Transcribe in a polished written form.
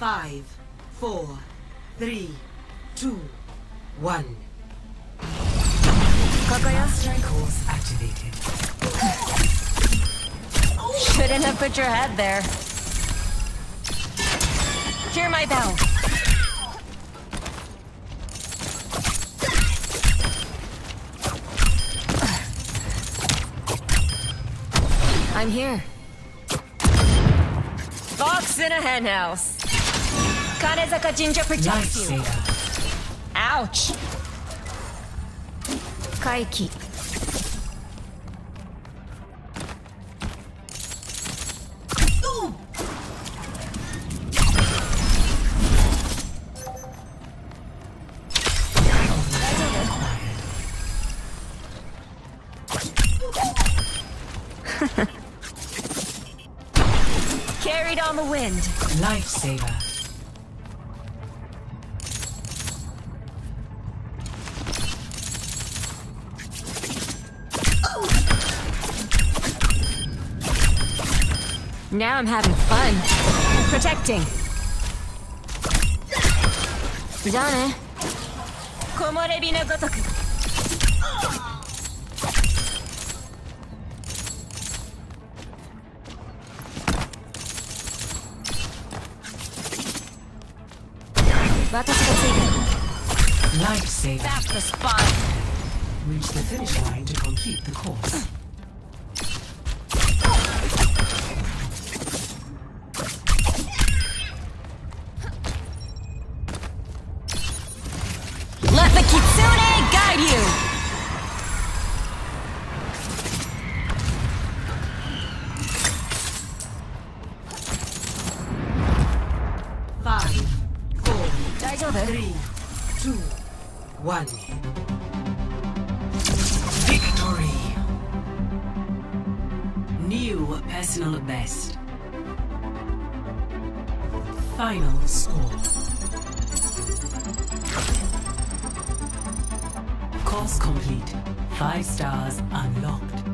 5, 4, 3, 2, 1. Kagaya's course activated. Shouldn't have put your head there. Hear my bell. I'm here. Fox in a henhouse. Kanezaka Jinja protects you. Ouch. Kaiki. Ooh. Carried on the wind. Lifesaver. Now I'm having fun. Protecting. Sugane. Komorebi no gotoku. Lifesaver. That's the spot. Reach the finish line to complete the course. Kitsune, guide you! Five, 4, 3, 2, 1. Victory! New personal best. Final score. Course complete. 5 stars unlocked.